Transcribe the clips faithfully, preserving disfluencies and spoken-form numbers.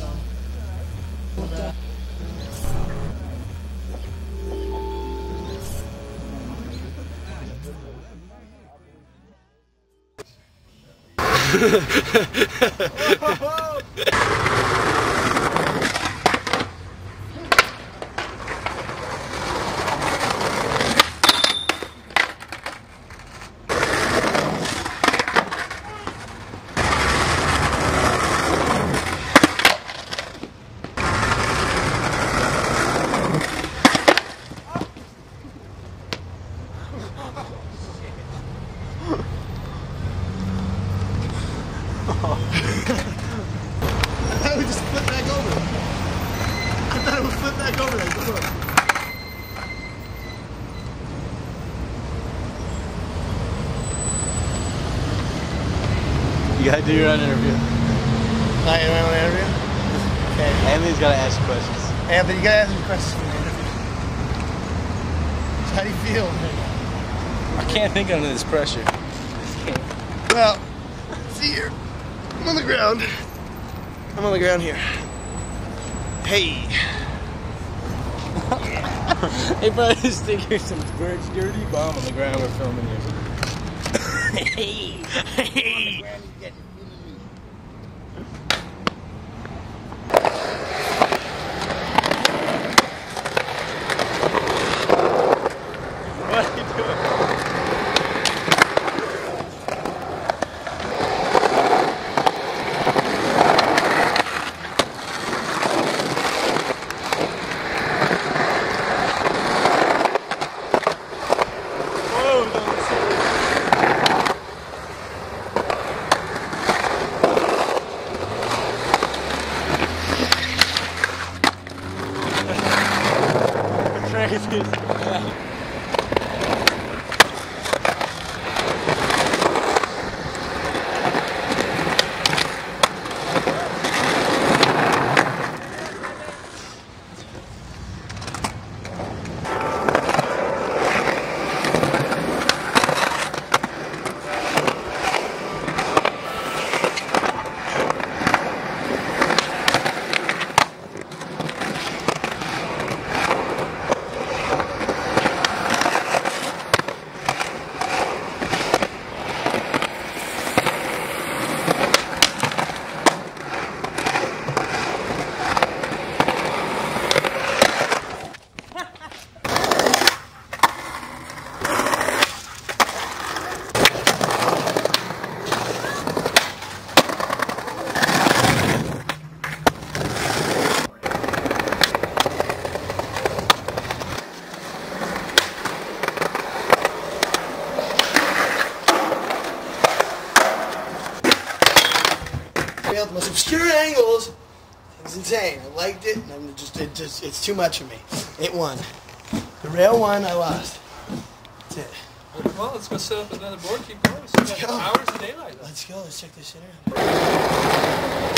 so. But, uh, I would just flip back over. I thought it would flip back over that door. You gotta do your own interview. I do my own interview? Okay. Anthony's gotta ask you questions. Anthony, you gotta ask me questions for the interview. How do you feel? I can't think under this pressure. Well, see here. I'm on the ground. I'm on the ground here. Hey. They probably just think you're some birds dirty bomb on the ground we're filming here. Hey. Hey. What are you doing? Crazy. The most obscure angles. It's insane. I liked it, and I'm just, it just, it's too much for me. It won. The rail won, I lost. That's it. Well, let's go set up another board, keep going. So let's go. Hours of daylight. Let's go. Let's check this shit out.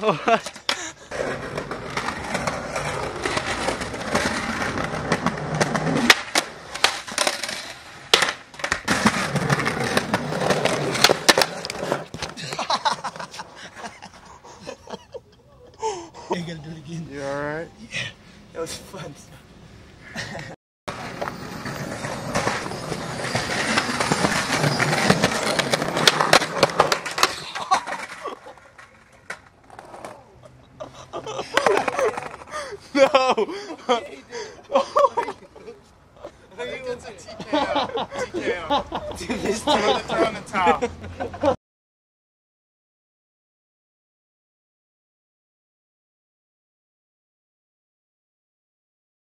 What? I gotta do it again. You alright? Yeah. That was fun stuff. No! Okay, oh. I think that's a T K O. T K O. Throw the towel.